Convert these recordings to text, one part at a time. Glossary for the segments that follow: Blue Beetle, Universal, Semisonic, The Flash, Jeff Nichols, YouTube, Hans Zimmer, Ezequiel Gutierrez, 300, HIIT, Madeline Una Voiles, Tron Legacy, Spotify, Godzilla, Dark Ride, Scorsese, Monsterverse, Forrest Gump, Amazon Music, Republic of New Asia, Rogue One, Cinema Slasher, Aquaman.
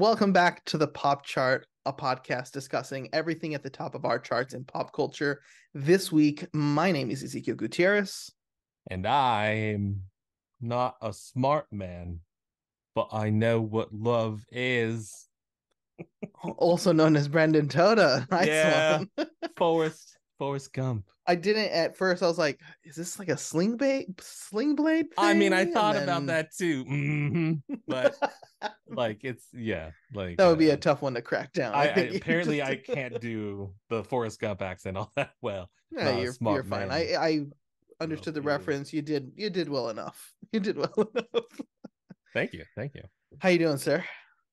Welcome back to The Pop Chart, a podcast discussing everything at the top of our charts in pop culture. This week, my name is Ezequiel Gutierrez. And I am not a smart man, but I know what love is. Also known as Brendan Toda. Yeah, Forrest Gump. I didn't at first. I was like, is this like a sling blade? I mean, I thought about that too. Mm-hmm. But like, it's, yeah, like that would be a tough one to crack down. I can't do the Forrest Gump accent all that well. Yeah, you're fine. I understood the reference. You did well enough. Thank you. How you doing, sir?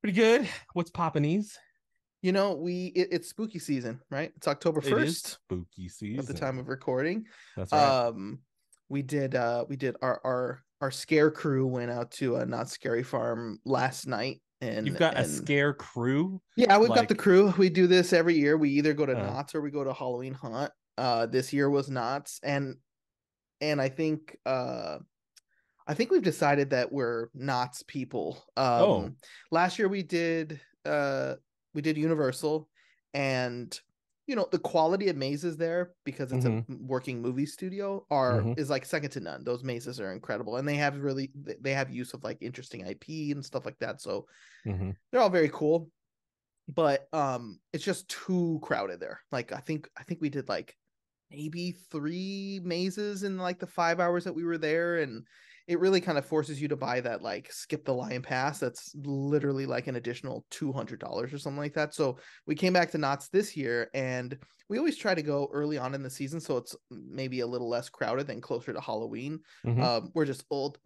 Pretty good. What's poppin'? You know, it's spooky season, right? It's October 1st. It is spooky season. At the time of recording. That's right. We did our scare crew went out to a Knott's Scary Farm last night. And you've got a scare crew? Yeah, we've got the crew. We do this every year. We either go to Knott's or we go to Halloween Haunt. This year was Knott's, and I think we've decided that we're Knott's people. Last year we did Universal, and you know the quality of mazes there, because it's mm-hmm. a working movie studio, is like second to none. Those mazes are incredible, and they have use of like interesting IP and stuff like that. So mm-hmm. they're all very cool, but it's just too crowded there. Like I think we did like maybe 3 mazes in like the 5 hours that we were there, and it really kind of forces you to buy that like skip the line pass that's literally like an additional $200 or something like that. So we came back to Knott's this year, and we always try to go early on in the season, so it's maybe a little less crowded than closer to Halloween. Mm-hmm. We're just old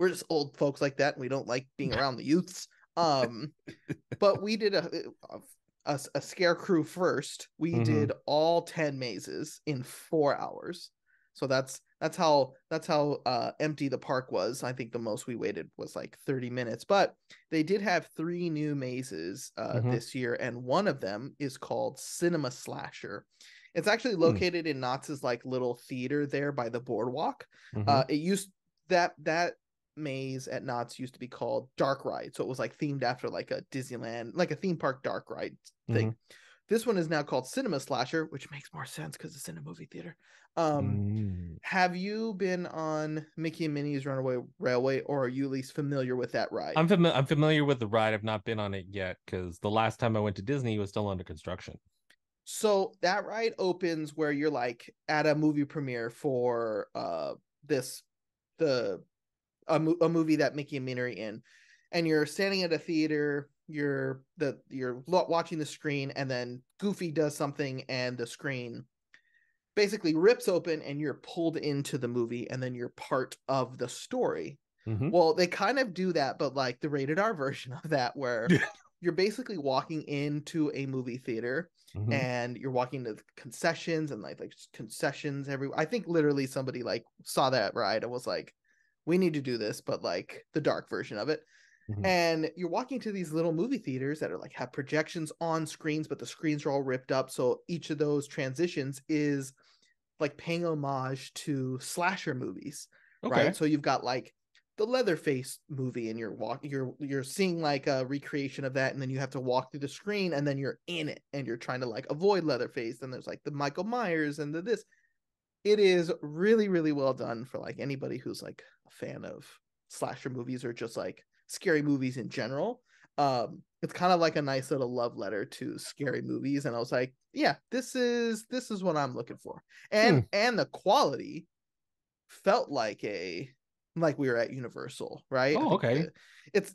folks like that, and we don't like being around the youths. But we did a scare crew first. We mm-hmm. did all 10 mazes in 4 hours. So that's how empty the park was. I think the most we waited was like 30 minutes, but they did have 3 new mazes mm-hmm. this year. And one of them is called Cinema Slasher. It's actually located in Knott's like little theater there by the boardwalk. Mm-hmm. That maze at Knott's used to be called Dark Ride. So it was like themed after like a Disneyland, like a theme park Dark Ride thing. Mm-hmm. This one is now called Cinema Slasher, which makes more sense because it's in a movie theater. Have you been on Mickey and Minnie's Runaway Railway, or are you at least familiar with that ride? I'm familiar with the ride. I've not been on it yet because the last time I went to Disney, it was still under construction. So that ride opens where you're like at a movie premiere for a movie that Mickey and Minnie are in, and you're standing at a theater. You're watching the screen, and then Goofy does something, and the screen basically rips open, and you're pulled into the movie, and then you're part of the story. Mm-hmm. Well, they kind of do that, but like the rated R version of that, where you're basically walking into a movie theater, mm-hmm. and you're walking to the concessions, and like concessions everywhere. I think literally somebody like saw that ride and was like, "We need to do this," but like the dark version of it. And you're walking to these little movie theaters that are like have projections on screens, but the screens are all ripped up. So each of those transitions is like paying homage to slasher movies, okay. right? So you've got like the Leatherface movie, and you're seeing like a recreation of that, and then you have to walk through the screen, and then you're in it, and you're trying to like avoid Leatherface. And there's like the Michael Myers and the this. It is really, really well done for like anybody who's like a fan of slasher movies or just like scary movies in general. It's kind of like a nice little love letter to scary movies, and I was like, yeah, this is what I'm looking for. And and the quality felt like we were at Universal, right? Oh, okay.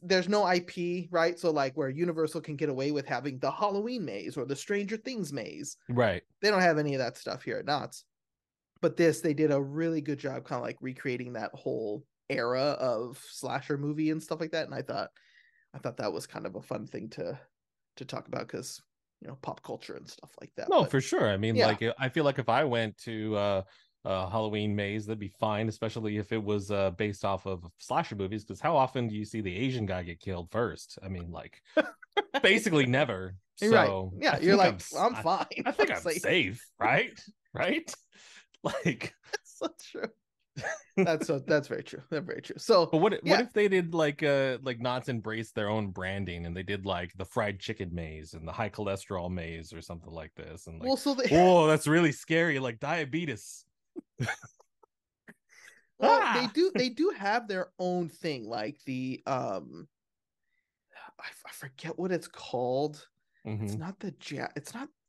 There's no IP, right? So like where Universal can get away with having the Halloween maze or the Stranger Things maze, right? They don't have any of that stuff here at Knott's, but they did a really good job kind of like recreating that whole era of slasher movie and stuff like that. And I thought that was kind of a fun thing to talk about, because you know, pop culture and stuff like that. No, but, for sure. I mean, yeah. Like I feel like if I went to Halloween maze, that'd be fine, especially if it was based off of slasher movies, because how often do you see the Asian guy get killed first? I mean, like basically never. So right. Yeah, you're like, I'm fine. I think I'm safe, right? Right? Like that's so true. That's very true. That's very true. So, but what if they did like Knott's embrace their own branding and they did like the fried chicken maze and the high cholesterol maze or something like this? And like, well, so oh, that's really scary, like diabetes. Well, they do have their own thing, like the I forget what it's called. Mm-hmm. It's not the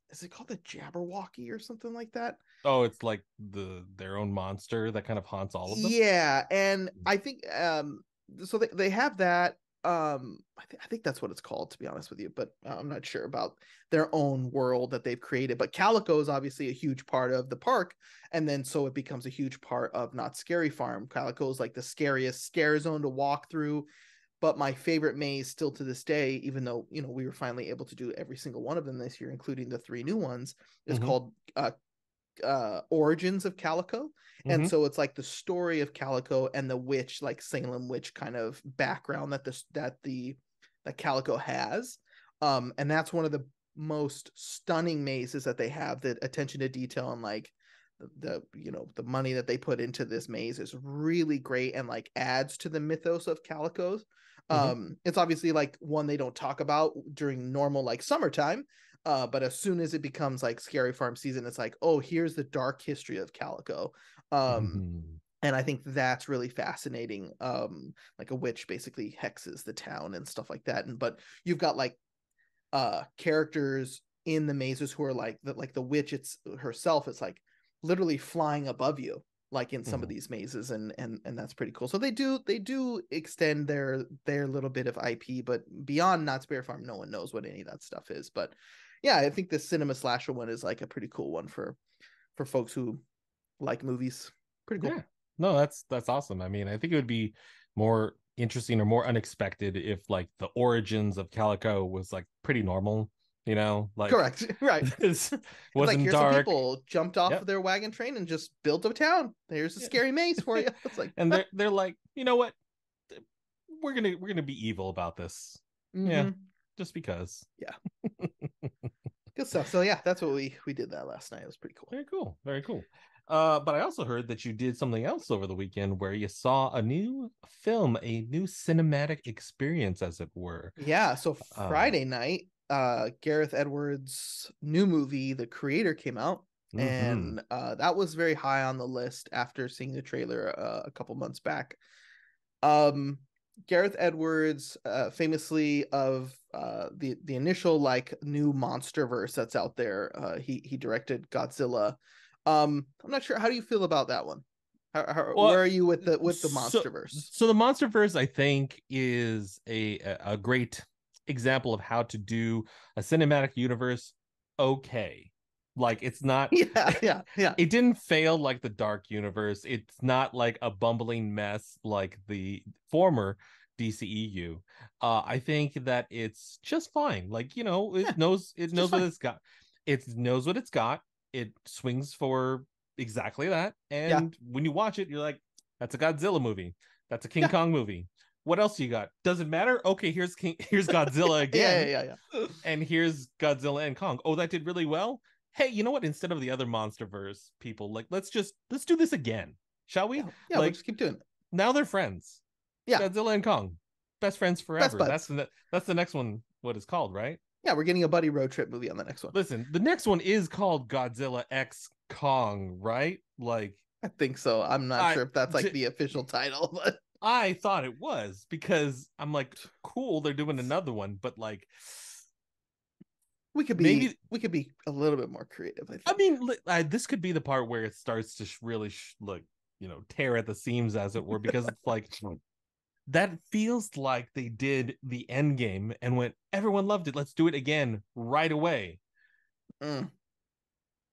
is it called the Jabberwocky or something like that? Oh, it's like their own monster that kind of haunts all of them. Yeah, and I think so they have that. I think that's what it's called, to be honest with you, but I'm not sure about their own world that they've created. But Calico is obviously a huge part of the park, and then so it becomes a huge part of Knott's Scary Farm. Calico is like the scariest scare zone to walk through. But my favorite maze still to this day, even though, you know, we were finally able to do every single one of them this year, including the 3 new ones, is called Origins of Calico. And so it's like the story of Calico and the witch, like Salem witch kind of background that Calico has. And that's one of the most stunning mazes that they have. That attention to detail and like the money that they put into this maze is really great and like adds to the mythos of Calico's. It's obviously like one they don't talk about during normal like summertime, but as soon as it becomes like Scary Farm season, it's like, oh, here's the dark history of Calico. And I think that's really fascinating. Like a witch basically hexes the town and stuff like that, but you've got like characters in the mazes who are like the witch herself is like literally flying above you, like in some of these mazes, and that's pretty cool. So they do extend their little bit of IP, but beyond Knott's Scary Farm, no one knows what any of that stuff is. But yeah, I think the Cinema Slasher one is like a pretty cool one for folks who like movies. Pretty cool. Yeah. No, that's awesome. I mean, I think it would be more interesting or more unexpected if like the origins of Calico was like pretty normal. You know, like correct, right? Wasn't like here's dark. Some people jumped off of their wagon train and just built a town. There's a scary maze for you. It's like, and they're like, you know what? We're gonna be evil about this. Yeah, just because. Yeah, good stuff. So yeah, that's what we did that last night. It was pretty cool. Very cool. Very cool. But I also heard that you did something else over the weekend where you saw a new film, a new cinematic experience, as it were. Yeah. So Friday night. Gareth Edwards' new movie, The Creator, came out, and that was very high on the list after seeing the trailer a couple months back. Gareth Edwards, famously of the initial like new Monsterverse that's out there, he directed Godzilla. I'm not sure, how do you feel about that one? Where are you with the Monsterverse? So the Monsterverse, I think, is a great example of how to do a cinematic universe okay. Like, it's not it didn't fail like the Dark Universe. It's not like a bumbling mess like the former DCEU. I think that it's just fine. Like, you know, it knows what it's got. It knows what it's got. It swings for exactly that. And when you watch it, you're like, that's a Godzilla movie. That's a King Kong movie. What else you got? Doesn't matter. Okay, here's Godzilla again. And here's Godzilla and Kong. Oh, that did really well. Hey, you know what? Instead of the other Monsterverse people, like let's do this again, shall we? Yeah, we'll just keep doing it. Now they're friends. Yeah, Godzilla and Kong, best friends forever. That's the next one. What it's called, right? Yeah, we're getting a buddy road trip movie on the next one. Listen, the next one is called Godzilla X Kong, right? Like, I think so. I'm not sure if that's like the official title, but. I thought it was, because I'm like, cool, they're doing another one, but like we could be a little bit more creative. I think. I mean, this could be the part where it starts to really tear at the seams, as it were, because it's like that feels like they did the Endgame and went, everyone loved it, let's do it again right away.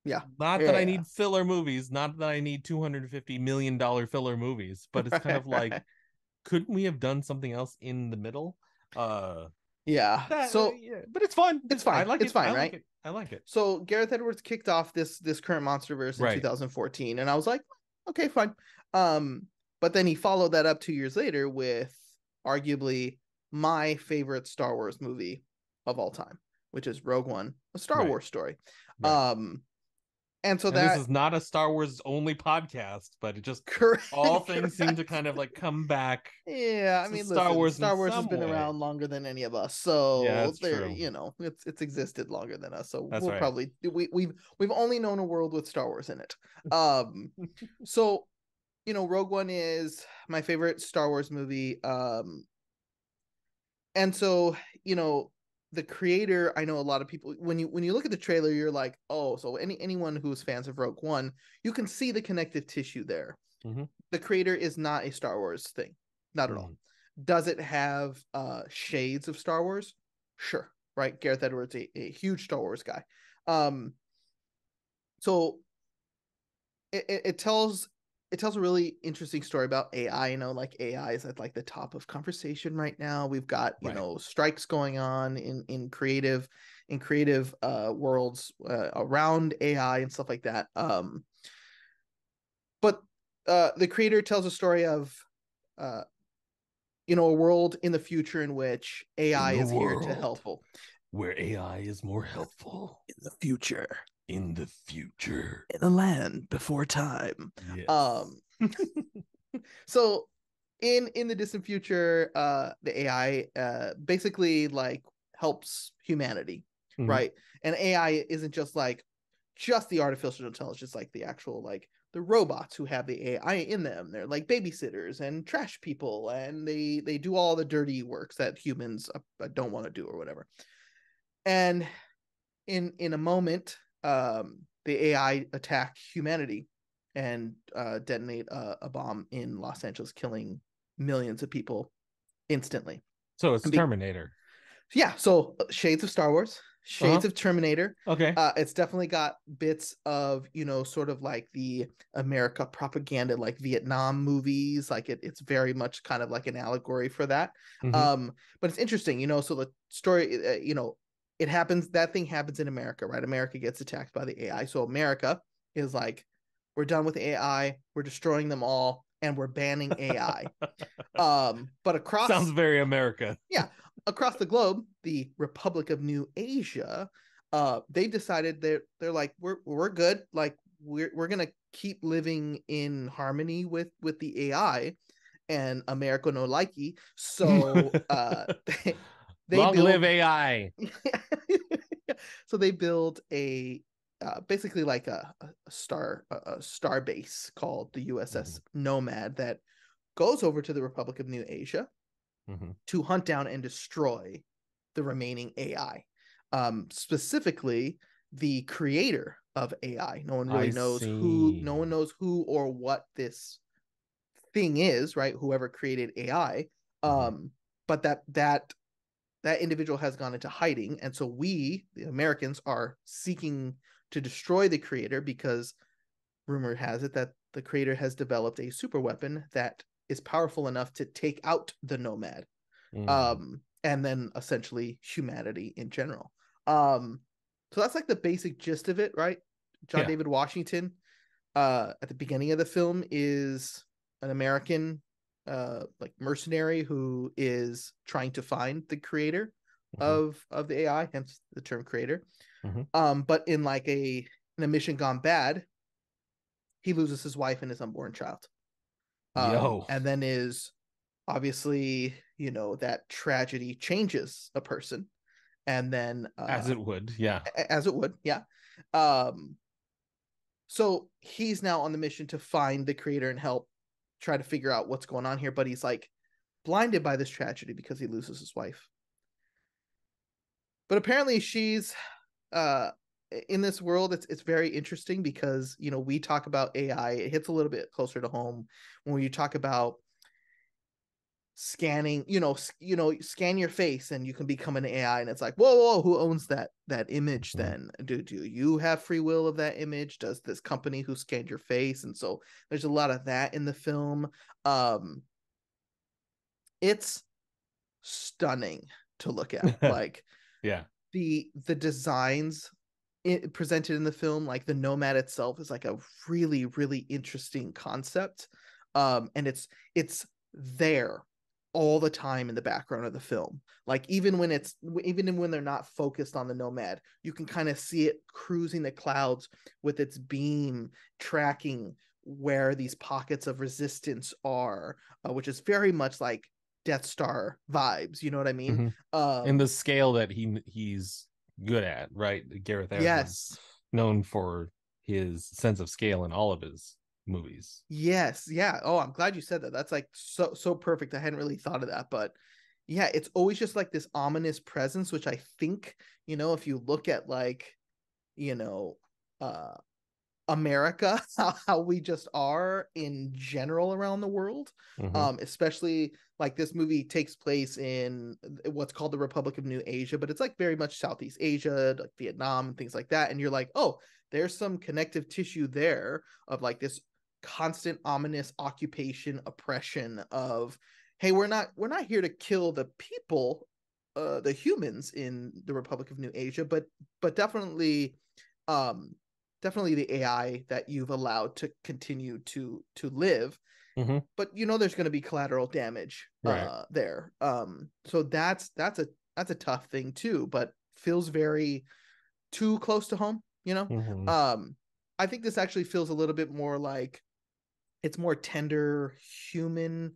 Yeah. Not that I need filler movies, not that I need $250 million filler movies, but it's kind of like, couldn't we have done something else in the middle? But it's fun. It's fine. I like it. So Gareth Edwards kicked off this current Monsterverse in 2014, and I was like, okay, fine. But then he followed that up 2 years later with arguably my favorite Star Wars movie of all time, which is Rogue One, a Star Wars story. And so that this is not a Star Wars only podcast, but it just all things seem to kind of like come back. Yeah, I mean, Star Wars has been around longer than any of us, so yeah, you know, it's existed longer than us. So that's we've only known a world with Star Wars in it. So you know, Rogue One is my favorite Star Wars movie. And so you know, The Creator, I know a lot of people, when you look at the trailer, you're like, oh, so anyone who's fans of Rogue One, you can see the connective tissue there. Mm-hmm. The Creator is not a Star Wars thing, not at all. Does it have shades of Star Wars? Sure, right? Gareth Edwards, a huge Star Wars guy. So it tells a really interesting story about AI. You know, like AI is at like the top of conversation right now. We've got, you know, strikes going on in creative worlds around AI and stuff like that. But The Creator tells a story of, you know, a world in the future in which AI is here to helpful. Where AI is more helpful in the future. In the future, in a land before time. Yes. So in the distant future, the AI basically like helps humanity, right? And AI isn't just like the artificial intelligence, like the actual, like the robots who have the AI in them. They're like babysitters and trash people, and they do all the dirty works that humans don't want to do or whatever. And in a moment, the AI attack humanity and detonate a bomb in Los Angeles, killing millions of people instantly. So it's Terminator. Yeah, so shades of Star Wars, shades of Terminator. Okay. It's definitely got bits of, you know, sort of like the America propaganda, like Vietnam movies. Like it's very much kind of like an allegory for that. Mm-hmm. But it's interesting, you know, so the story, you know, it happens, that thing happens in America, right? America gets attacked by the AI. So America is like, we're done with AI, we're destroying them all, and we're banning AI. But across... Sounds very America. Yeah. Across the globe, the Republic of New Asia, they decided they're like, we're good. Like, we're going to keep living in harmony with the AI, and America no likey. So... Long live AI. So they build a basically like a star base called the USS Nomad that goes over to the Republic of New Asia to hunt down and destroy the remaining AI, specifically the creator of AI. No one really No one knows who or what this thing is, right? Whoever created AI, but that individual has gone into hiding. And so we, the Americans, are seeking to destroy the creator because rumor has it that the creator has developed a super weapon that is powerful enough to take out the Nomad. And then essentially humanity in general. So that's like the basic gist of it, right? John David Washington, at the beginning of the film, is an American like mercenary who is trying to find the creator of the AI, hence the term creator. But in like a mission gone bad, he loses his wife and his unborn child. And then is obviously, you know, that tragedy changes a person, and then as it would. So he's now on the mission to find the creator and help try to figure out what's going on here, but he's like blinded by this tragedy because he loses his wife. But apparently she's in this world, it's very interesting because, you know, we talk about AI, it hits a little bit closer to home when you talk about scanning, scan your face and you can become an AI, and it's like, whoa, who owns that image then? Do you have free will of that image? Does this company who scanned your face? And so there's a lot of that in the film. It's stunning to look at. Like the designs presented in the film, like the Nomad itself is like a really, really interesting concept. And it's there all the time in the background of the film. Like even when they're not focused on the Nomad, you can kind of see it cruising the clouds with its beam tracking where these pockets of resistance are, which is very much like Death Star vibes, you know what I mean? Mm-hmm. And the scale that he's good at, right? Gareth Edwards, yes, known for his sense of scale in all of his movies. Yes, yeah. Oh, I'm glad you said that. That's like so perfect. I hadn't really thought of that, but yeah, it's always just like this ominous presence, which I think, you know, if you look at like, you know, America, how we just are in general around the world, mm-hmm. Especially like this movie takes place in what's called the Republic of New Asia, but it's like very much Southeast Asia, like Vietnam and things like that. And you're like, oh, there's some connective tissue there of like this constant ominous occupation, oppression of, hey, we're not here to kill the people, the humans in the Republic of New Asia, but definitely the AI that you've allowed to continue to live, mm-hmm. but you know there's going to be collateral damage, right, there. So that's a tough thing too, but feels very too close to home, you know. Mm-hmm. I think this actually feels a little bit more like it's more tender, human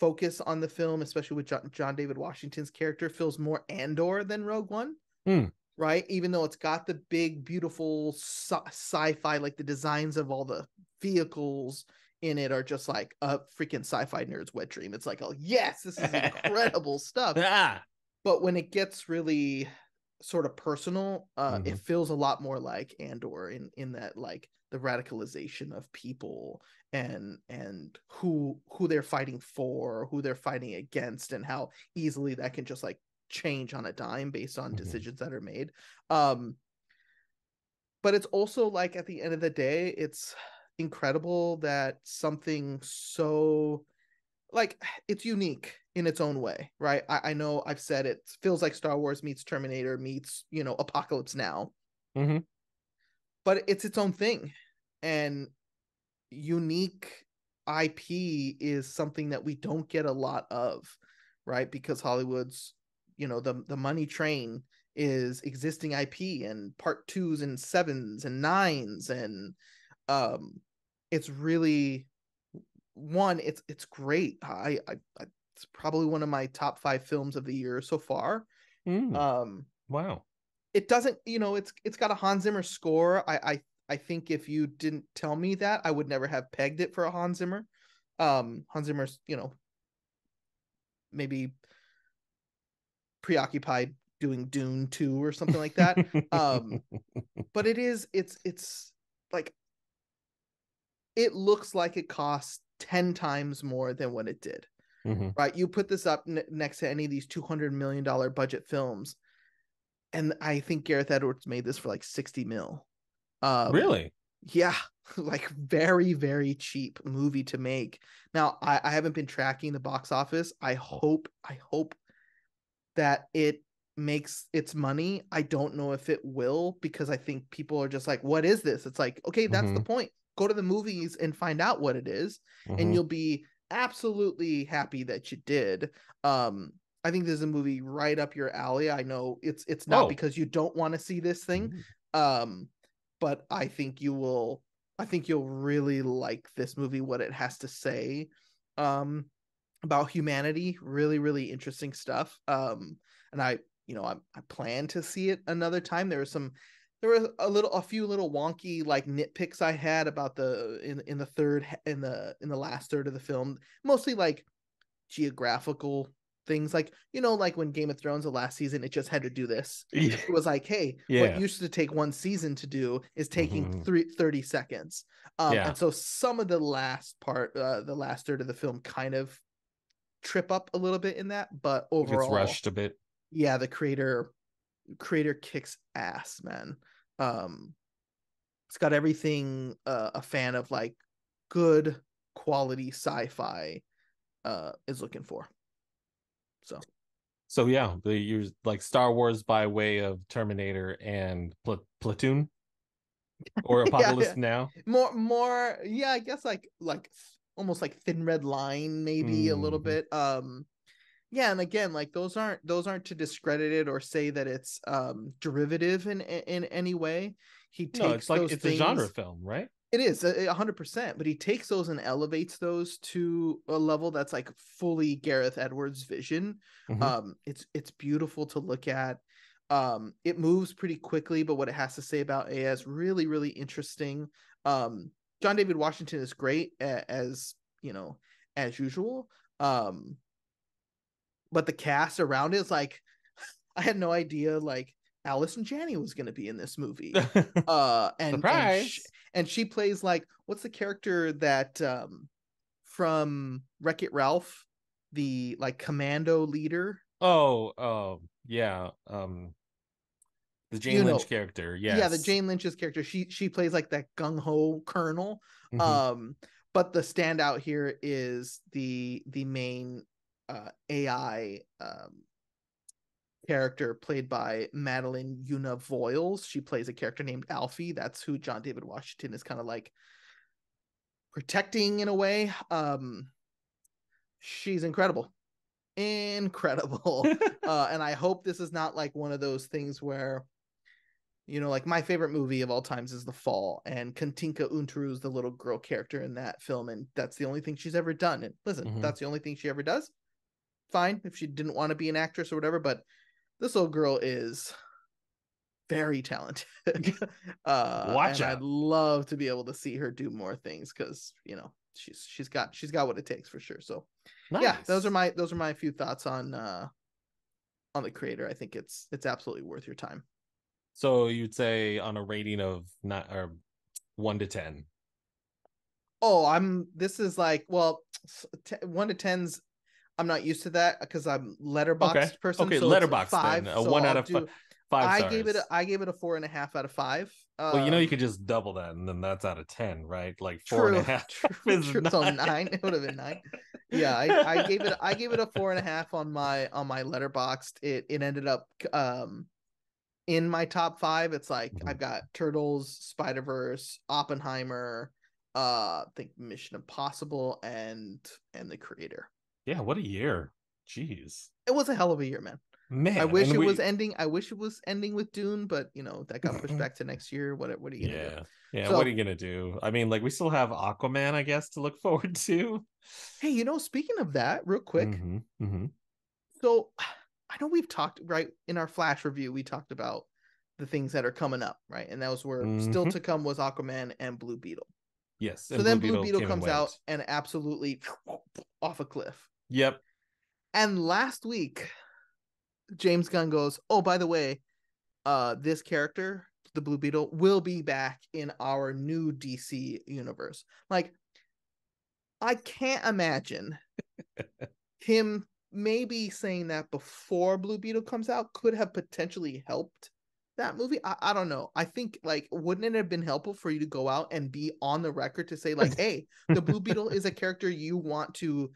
focus on the film, especially with John David Washington's character. Feels more Andor than Rogue One. Mm. Right, even though it's got the big, beautiful sci-fi, like the designs of all the vehicles in it are just like a freaking sci-fi nerd's wet dream. It's like, oh yes, this is incredible stuff. Ah. But when it gets really sort of personal, mm-hmm. it feels a lot more like Andor in that like the radicalization of people and who they're fighting for, who they're fighting against, and how easily that can just like change on a dime based on decisions that are made. But it's also like at the end of the day, it's incredible that something so like it's unique in its own way, right? I know I've said it feels like Star Wars meets Terminator meets, you know, Apocalypse Now, mm-hmm. but it's its own thing, and unique IP is something that we don't get a lot of, right? Because Hollywood's, you know, the money train is existing IP and part 2s and 7s and 9s, and it's really one. It's great. I it's probably one of my top 5 films of the year so far. Mm. Wow. It doesn't, you know, it's got a Hans Zimmer score. I think if you didn't tell me that, I would never have pegged it for a Hans Zimmer. Hans Zimmer's, you know, maybe preoccupied doing Dune 2 or something like that. But it's like it looks like it costs 10 times more than what it did, mm-hmm. right? You put this up next to any of these $200 million budget films, and I think Gareth Edwards made this for like $60 million. Really? Yeah, like very, very cheap movie to make. Now I haven't been tracking the box office. I hope that it makes its money. I don't know if it will, because I think people are just like, what is this? It's like, okay, that's mm-hmm. the point. Go to the movies and find out what it is, mm-hmm. and you'll be absolutely happy that you did. I think this is a movie right up your alley. I know it's not because you don't want to see this thing, mm-hmm. But I think you'll really like this movie, what it has to say about humanity. Really, really interesting stuff. And I plan to see it another time. There were a few little wonky like nitpicks I had about the last third of the film, mostly like geographical things, like, you know, like when Game of Thrones, the last season, it just had to do this. Yeah. It was like, hey, what used to take one season to do is taking mm-hmm. 30 seconds. And so some of the last part, the last third of the film kind of trip up a little bit in that, but overall it's rushed a bit. Yeah, the creator kicks ass, man. It's got everything a fan of like good quality sci-fi is looking for. So yeah, you're like Star Wars by way of Terminator and Platoon or Apocalypse Now. More I guess like almost like Thin Red Line, maybe a little bit. Yeah, and again, like those aren't to discredit it or say that it's derivative in any way. He takes it's things, a genre film, right? It is 100%, but he takes those and elevates those to a level that's like fully Gareth Edwards' vision. It's beautiful to look at. It moves pretty quickly, but what it has to say about AI is really, really interesting. John David Washington is great as you know, as usual. But the cast around it is like, I had no idea like Alice and Janney was going to be in this movie. And she plays like, what's the character that from Wreck-It Ralph, the like commando leader? The Jane Lynch character. Yeah, the Jane Lynch's character. She plays like that gung-ho colonel. But the standout here is the main AI character played by Madeline Una Voiles. She plays a character named Alfie. That's who John David Washington is kind of like protecting in a way. She's incredible. And I hope this is not like one of those things where, you know, like my favorite movie of all times is The Fall, and Katinka Untaru is the little girl character in that film, and that's the only thing she's ever done. And listen, that's the only thing she ever does. Fine if she didn't want to be an actress or whatever, but this little girl is very talented. I'd love to be able to see her do more things, because you know she's got what it takes for sure. So nice. Yeah, those are my few thoughts on The Creator. I think it's absolutely worth your time. So you'd say on a rating of 1 to 10? This is like, well, 1 to 10's, I'm not used to that because I'm Letterboxd person. Okay, so Letterboxd five, then. So 1 out of 5 stars. I gave it a 4.5 out of 5. Well, you know, you could just double that, and then that's out of 10, right? Like four and a half. So 9. It would have been 9. Yeah, I gave it a 4.5 on my Letterboxd. It ended up in my top 5. It's like I've got Turtles, Spider-Verse, Oppenheimer, I think Mission Impossible, and The Creator. Yeah, what a year. Jeez. It was a hell of a year, man. I wish it was ending with Dune, but you know, that got pushed back to next year. What are you gonna do? Yeah, so, what are you gonna do? I mean, like, we still have Aquaman, I guess, to look forward to. Hey, you know, speaking of that, real quick. So I know we've talked, right, in our Flash review, we talked about the things that are coming up, right? And those were still to come was Aquaman and Blue Beetle. Yes. So then Blue Beetle comes out and absolutely off a cliff. Yep. And last week, James Gunn goes, oh, by the way, this character, the Blue Beetle, will be back in our new DC universe. Like, I can't imagine him maybe saying that before Blue Beetle comes out could have potentially helped that movie. I don't know. I think, like, wouldn't it have been helpful for you to go out and be on the record to say, like, hey, the Blue Beetle is a character you want to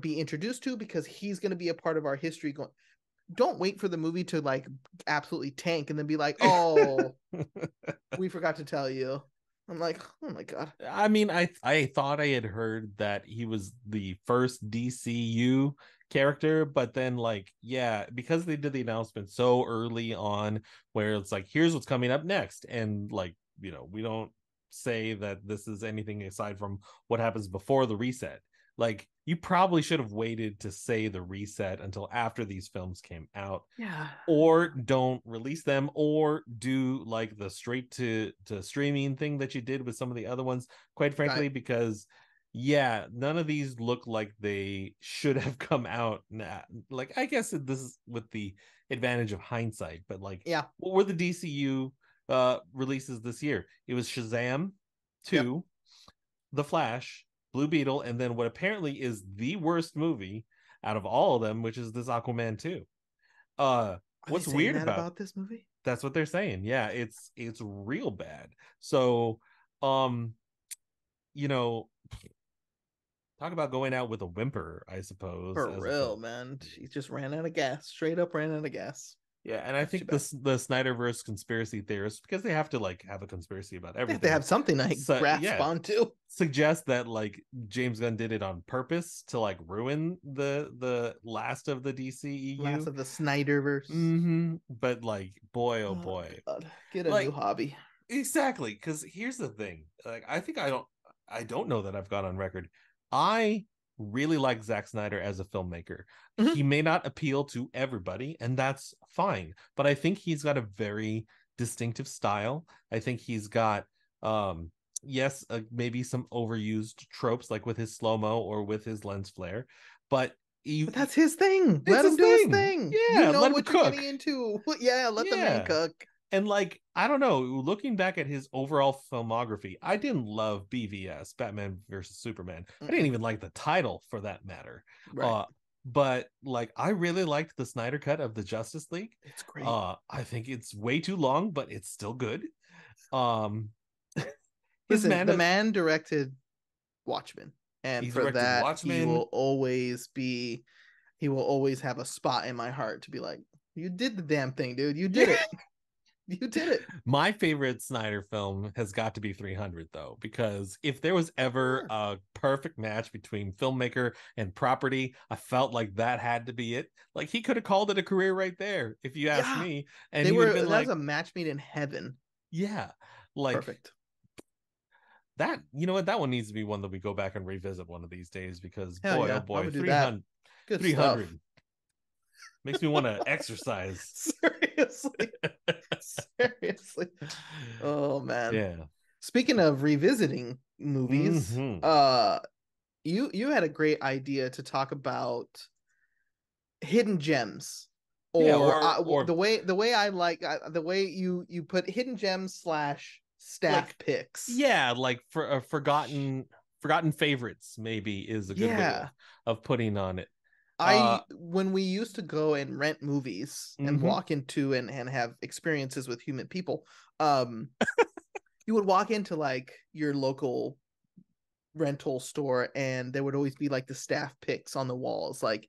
be introduced to because he's going to be a part of our history. Don't wait for the movie to like absolutely tank and then be like, oh, we forgot to tell you. I'm like, oh my god. I mean, I thought I had heard that he was the first DCU character, but then like, yeah, because they did the announcement so early on where it's like, here's what's coming up next, and like, you know, we don't say that this is anything aside from what happens before the reset. Like, you probably should have waited to say the reset until after these films came out. Yeah. Or don't release them, or do like the straight to streaming thing that you did with some of the other ones, quite frankly, right. Because yeah, none of these look like they should have come out now. Like, I guess this is with the advantage of hindsight, but like, yeah, what were the DCU releases this year? It was Shazam 2, yep, The Flash, Blue Beetle, and then what apparently is the worst movie out of all of them, which is this Aquaman 2. What's weird about this movie? That's what they're saying. Yeah, it's real bad. So, you know, talk about going out with a whimper, I suppose. For real, man. She just ran out of gas. Straight up ran out of gas. Yeah, and I think the Snyderverse conspiracy theorists, because they have to like have a conspiracy about everything. They have something I grasp onto. Suggest that like James Gunn did it on purpose to like ruin the last of the DCEU. Last of the Snyderverse. Mm-hmm. But like, boy, oh boy. God. Get a like, new hobby. Exactly. Because here's the thing. Like, I think I don't know that I've gone on record. I really like Zack Snyder as a filmmaker. Mm-hmm. He may not appeal to everybody, and that's fine, but I think he's got a very distinctive style. I think he's got maybe some overused tropes, like with his slow-mo or with his lens flare, but that's his thing. Let him do his thing. Yeah, you know what you're getting into. Yeah, let the man cook. And like, I don't know, looking back at his overall filmography, I didn't love BVS, Batman versus Superman. I didn't even like the title for that matter. Right. But like, I really liked the Snyder cut of the Justice League. It's great. I think it's way too long, but it's still good. The man directed Watchmen. And for that, Watchmen. He will always have a spot in my heart to be like, you did the damn thing, dude. You did it. You did it. My favorite Snyder film has got to be 300, though, because if there was ever a perfect match between filmmaker and property, I felt like that had to be it. Like, he could have called it a career right there, if you ask me. And that was a match made in heaven. Yeah. Like, perfect. That, you know what? That one needs to be one that we go back and revisit one of these days, because boy, 300. Good 300. Stuff. Makes me want to exercise. Seriously. Oh man. Yeah. Speaking of revisiting movies, mm-hmm. you had a great idea to talk about hidden gems, or the way I like the way you put hidden gems / staff like, picks. Yeah, like for forgotten favorites maybe is a good way of putting on it. When we used to go and rent movies and mm-hmm. walk into and have experiences with human people, you would walk into like your local rental store and there would always be like the staff picks on the walls. Like,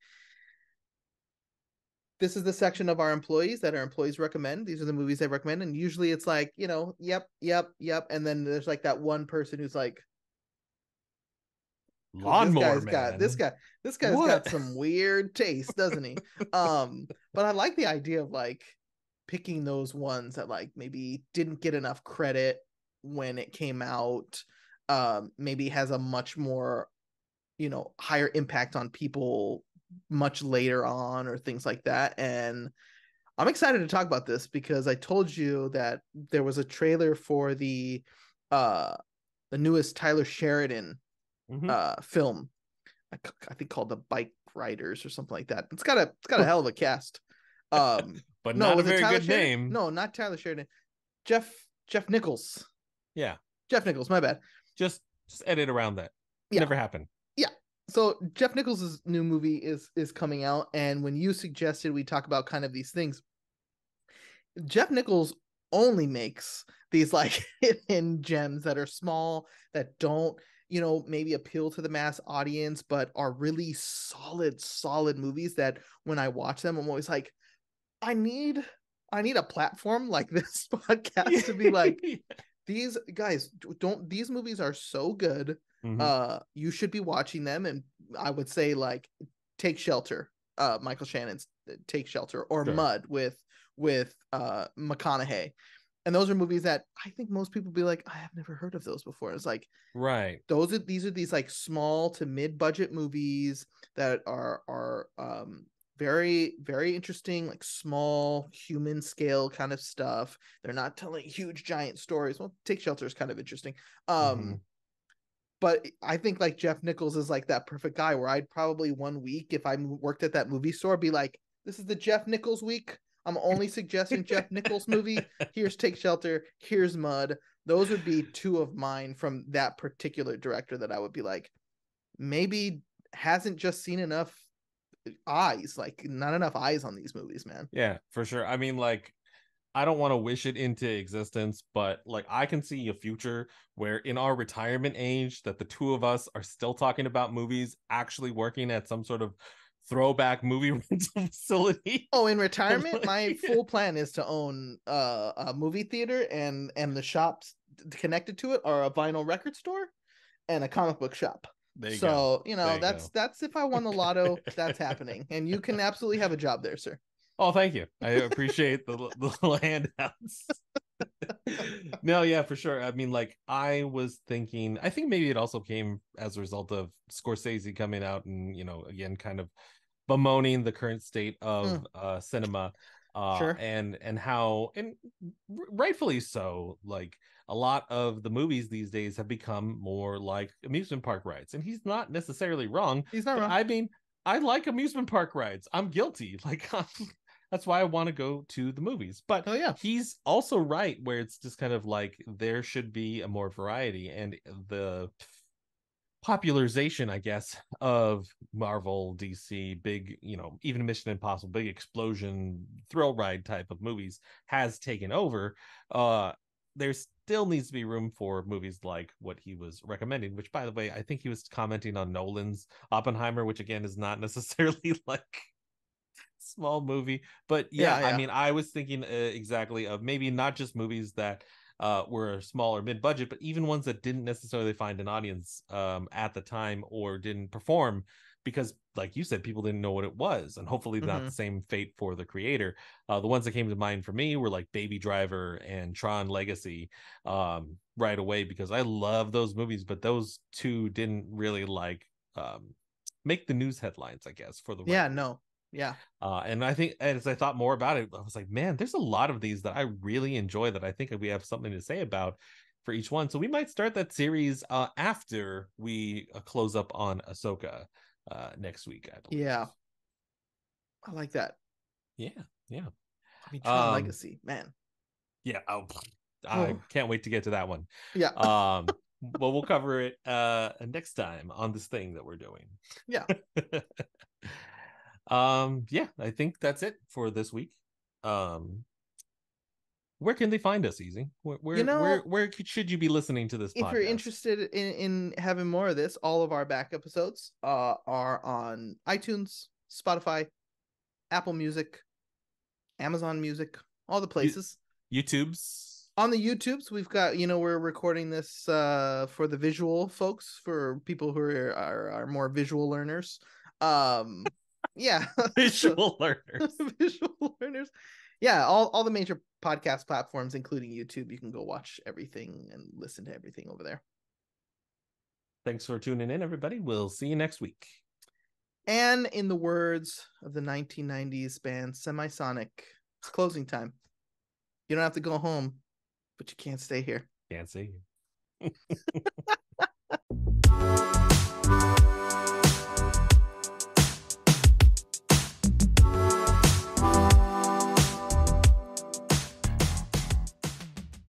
this is the section of our employees that our employees recommend. These are the movies they recommend. And usually it's like, you know, yep. And then there's like that one person who's like, Lawnmower Man. This guy's got some weird taste, doesn't he? But I like the idea of like picking those ones that like maybe didn't get enough credit when it came out, maybe has a much more, you know, higher impact on people much later on, or things like that. And I'm excited to talk about this because I told you that there was a trailer for the newest Tyler Sheridan mm-hmm. Film, I think called The Bike Riders or something like that. It's got a hell of a cast. But no, not a very good Sheridan? Name. No, not Tyler Sheridan. Jeff Nichols. Yeah, Jeff Nichols. My bad. Just edit around that. Yeah. Never happened. Yeah. So Jeff Nichols' new movie is coming out, and when you suggested we talk about kind of these things, Jeff Nichols only makes these like hidden gems that are small, that don't, you know, maybe appeal to the mass audience, but are really solid movies that when I watch them, I'm always like, I need a platform like this podcast to be like, these guys these movies are so good. Mm-hmm. You should be watching them. And I would say like Take Shelter, Michael Shannon's Take Shelter, or sure. Mud with McConaughey. And those are movies that I think most people be like, I have never heard of those before. It's like, right. These are like small to mid budget movies that are very, very interesting, like small human scale kind of stuff. They're not telling huge giant stories. Well, Take Shelter is kind of interesting. Mm-hmm. But I think like Jeff Nichols is like that perfect guy where I'd probably one week, if I worked at that movie store, be like, this is the Jeff Nichols week. I'm only suggesting Jeff Nichols movie. Here's Take Shelter. Here's Mud. Those would be two of mine from that particular director that I would be like, maybe hasn't just seen enough eyes, like not enough eyes on these movies, man. Yeah, for sure. I mean, like, I don't want to wish it into existence, but like I can see a future where in our retirement age that the two of us are still talking about movies, actually working at some sort of throwback movie rental facility. Oh, in retirement, my full plan is to own a movie theater, and the shops connected to it are a vinyl record store and a comic book shop. There you go. You know, that's if I won the lotto, that's happening. And you can absolutely have a job there, sir. Oh, thank you. I appreciate the handouts. No, yeah, for sure. I mean, like, I was thinking, I think maybe it also came as a result of Scorsese coming out and, you know, again, kind of bemoaning the current state of cinema, sure. and how, and rightfully so, like a lot of the movies these days have become more like amusement park rides, and he's not necessarily wrong. He's not wrong. I mean, I like amusement park rides. I'm guilty. Like, that's why I want to go to the movies. But oh, yeah. He's also right where it's just kind of like there should be a more variety, and the popularization, I guess, of Marvel, DC, big, you know, even Mission Impossible, big explosion, thrill ride type of movies has taken over. There still needs to be room for movies like what he was recommending, which, by the way, I think he was commenting on Nolan's Oppenheimer, which again is not necessarily like small movie, but yeah. I mean, I was thinking exactly of maybe not just movies that were small or mid-budget, but even ones that didn't necessarily find an audience at the time or didn't perform because, like you said, people didn't know what it was, and hopefully not the same fate for The Creator. The ones that came to mind for me were like Baby Driver and Tron Legacy right away, because I love those movies, but those two didn't really like make the news headlines, I guess, for the record. Yeah, no. Yeah. And I think as I thought more about it, I was like, man, there's a lot of these that I really enjoy that I think we have something to say about for each one. So we might start that series after we close up on Ahsoka next week, I believe. Yeah. I like that. Yeah. Yeah. I mean, Tron Legacy, man. Yeah. I can't wait to get to that one. Yeah. Well, we'll cover it next time on this thing that we're doing. Yeah. I think that's it for this week. Where can they find us, Easy? Where should you be listening to this podcast? If you're interested in having more of this, all of our back episodes are on iTunes, Spotify, Apple Music, Amazon Music, all the places. YouTubes. On the YouTubes, we've got, you know, we're recording this for the visual folks, for people who are more visual learners. Yeah. Visual learners. Visual learners. Yeah, all the major podcast platforms, including YouTube. You can go watch everything and listen to everything over there. Thanks for tuning in, everybody. We'll see you next week. And in the words of the 1990s band Semisonic, it's closing time. You don't have to go home, but you can't stay here. Can't stay here.